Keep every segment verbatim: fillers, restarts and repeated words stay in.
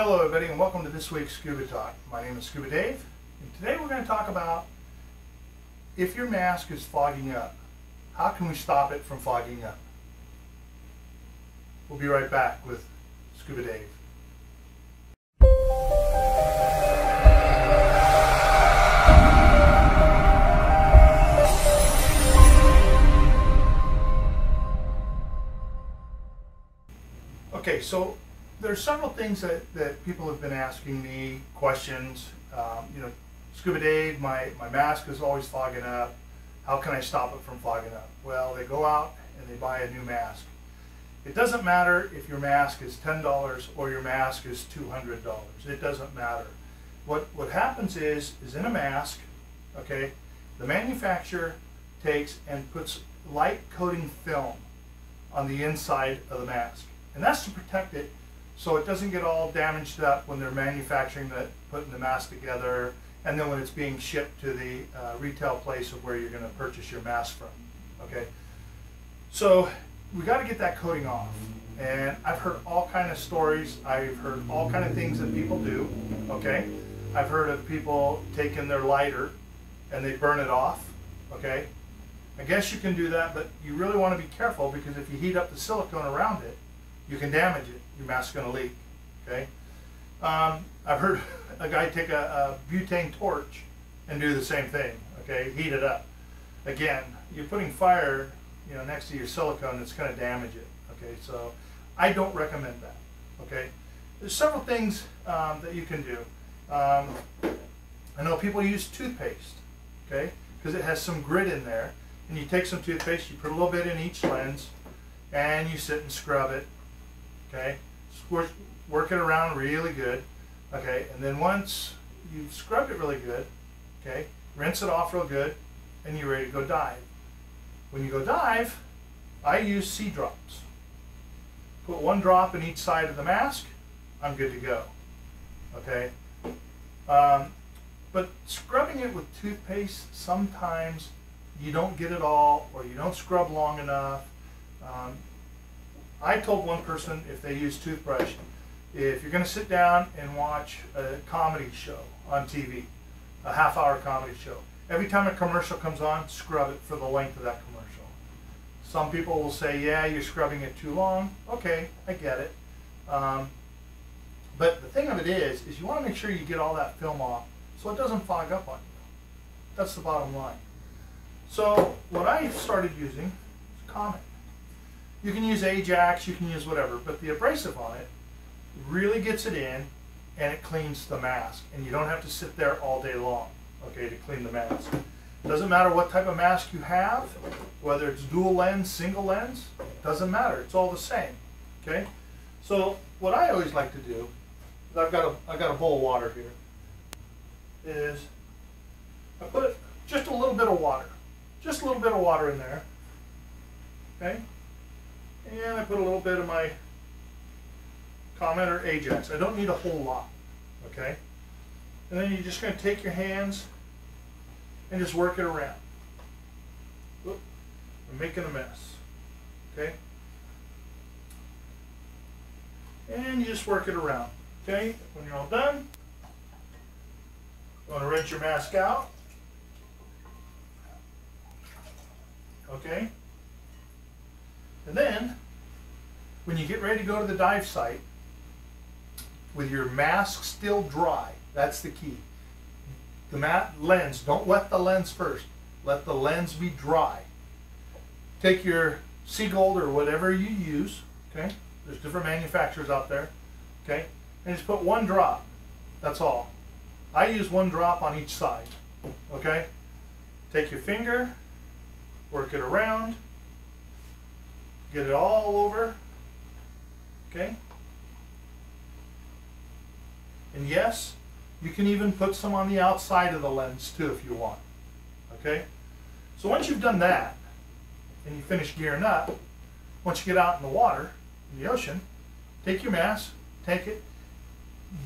Hello everybody and welcome to this week's Scuba Talk. My name is Scuba Dave and today we're going to talk about if your mask is fogging up, how can we stop it from fogging up? We'll be right back with Scuba Dave. Okay, so there's several things that, that people have been asking me, questions, um, you know, Scuba Dave, my, my mask is always fogging up, how can I stop it from fogging up? Well, they go out and they buy a new mask. It doesn't matter if your mask is ten dollars or your mask is two hundred dollars, it doesn't matter. What, what happens is, is in a mask, okay, the manufacturer takes and puts light coating film on the inside of the mask, and that's to protect it so it doesn't get all damaged up when they're manufacturing that, putting the mask together, and then when it's being shipped to the uh, retail place of where you're going to purchase your mask from, okay? So we got to get that coating off, and I've heard all kind of stories, I've heard all kind of things that people do, okay? I've heard of people taking their lighter and they burn it off, okay? I guess you can do that, but you really want to be careful because if you heat up the silicone around it, you can damage it. Your mask's going to leak. Okay. Um, I've heard a guy take a, a butane torch and do the same thing. Okay, heat it up. Again, you're putting fire, you know, next to your silicone. It's going to damage it. Okay, so I don't recommend that. Okay, there's several things um, that you can do. Um, I know people use toothpaste. Okay, because it has some grit in there, and you take some toothpaste, you put a little bit in each lens, and you sit and scrub it. Okay, work, work it around really good, okay, and then once you've scrubbed it really good, okay, rinse it off real good, and you're ready to go dive. When you go dive, I use Sea Drops. Put one drop in each side of the mask, I'm good to go, okay. Um, but scrubbing it with toothpaste, sometimes you don't get it all, or you don't scrub long enough. Um, I told one person if they use toothbrush, if you're going to sit down and watch a comedy show on T V, a half hour comedy show, every time a commercial comes on, scrub it for the length of that commercial. Some people will say, yeah, you're scrubbing it too long. Okay, I get it. Um, but the thing of it is, is you want to make sure you get all that film off so it doesn't fog up on you. That's the bottom line. So what I started using is Comet. You can use Ajax, you can use whatever, but the abrasive on it really gets it in and it cleans the mask. And you don't have to sit there all day long, okay, to clean the mask. Doesn't matter what type of mask you have, whether it's dual lens, single lens, doesn't matter. It's all the same, okay? So what I always like to do, is I've got a, I've got a bowl of water here, is I put just a little bit of water, just a little bit of water in there, okay? And I put a little bit of my Comet or Ajax. I don't need a whole lot, okay? And then you're just going to take your hands and just work it around. Oop, I'm making a mess, okay? And you just work it around, okay? When you're all done, you want to rinse your mask out, okay? And then, when you get ready to go to the dive site, with your mask still dry, that's the key. The mat lens, don't wet the lens first. Let the lens be dry. Take your Sea Gold or whatever you use, okay? There's different manufacturers out there, okay? And just put one drop, that's all. I use one drop on each side, okay? Take your finger, work it around, get it all over, okay? And yes, you can even put some on the outside of the lens too if you want, okay? So once you've done that, and you finish gearing up, once you get out in the water, in the ocean, take your mask, take it,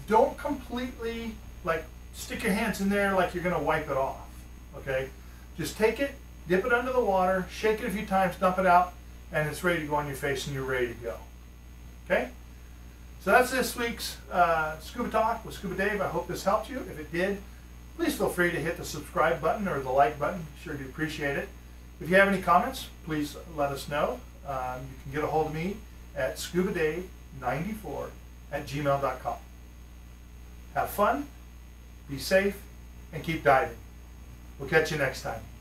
don't completely, like, stick your hands in there like you're going to wipe it off, okay? Just take it, dip it under the water, shake it a few times, dump it out, and it's ready to go on your face and you're ready to go. Okay? So that's this week's uh, Scuba Talk with Scuba Dave. I hope this helped you. If it did, please feel free to hit the subscribe button or the like button. Sure do appreciate it. If you have any comments, please let us know. Um, you can get a hold of me at scuba dave ninety-four at gmail dot com. Have fun, be safe, and keep diving. We'll catch you next time.